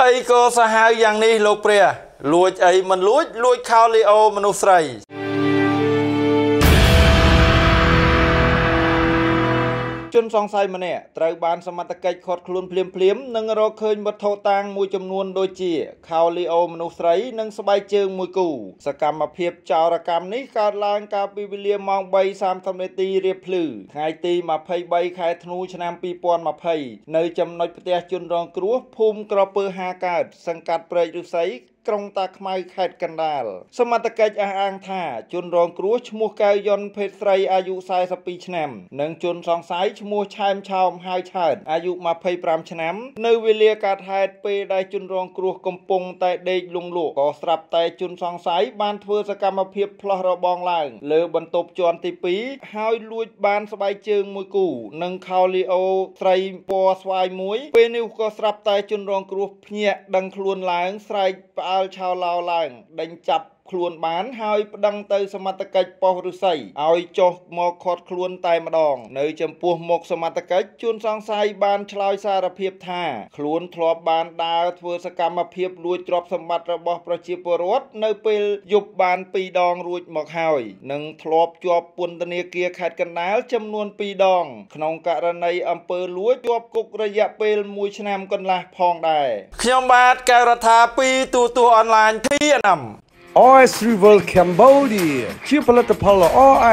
ไอ้ก็สหายอย่างนี้โลเปรียลวยไอ้มันลวยคาลิโอมนุษย์ไรจนสองไซมันเนี่ยไตรบานสมัติเกจขอดคลุนเปลี่ยมๆนั่งรอเคยบัดโทตังมวยจำนวนโดยจีคาลิโอมนุษย์ไรนั่งสบายเจิงมวยกูสกรรมมาเพียบจารกรรมนี้การลางกาปิวิเลียมองใบสามทำเลตีเรียบพลื้อไงตีมาไพใบไขธนูชนะปีปอนมาไพในจำนวนประเทศจนรองกลัวภูมิกระเปือหากาศสังกัดเปรย์ดุสัยกรงตาขมายขัดกันดาลสมัตเกจอ้างท่าจนรองกลัวชมูกายยนเพศไตรอายุสายสปีชแนมหนึ่งจนสองสายชมูชายชาวไฮชาติอายุมาเพยปรามชแนมในเวเลียกาไทยเปได้จนรองกลัวกำปงแต่เด็กลุงลูกก่อสลับแต่จนสองสายบานเทศกรรมเพียบพลระบองล่างเลือบรรทบจวนตีปีหายลุยบานสบายเจิงมวยกูหนึ่งคาลิโอไตรปอสวายมวยเปนิวก่อสลับแต่จนรองกลัวเพียดังคลวนหลังไตรชาวลาวล่างดังจับคลวนบ้านหายดังเตยสมัติเกจปอรุไซเอาจอกมอคอดคลวนไตมาดองในจำพวกหมกสมัติเกจจวนสองไซบานชลายสารเพียบท่าคลวนทลอบบานดาวเทศกรรมเพียบรวยจอบสมบัติระบอบประชิปรสในเปลยุบบานปีดองรวยหมกหายหนึ่งทลอบจอบปุนตเนเกียขัดกันน้าจำนวนปีดองขนมกะระในอำเภอรวยจอบกุกระยะเปลมวยชนามกันละพองได้ขยมบาทแกรธาปีตัวออนไลน์ที่นำOil River Cambodia ชื่อผลิตภัณฑ์ละอ้อไอ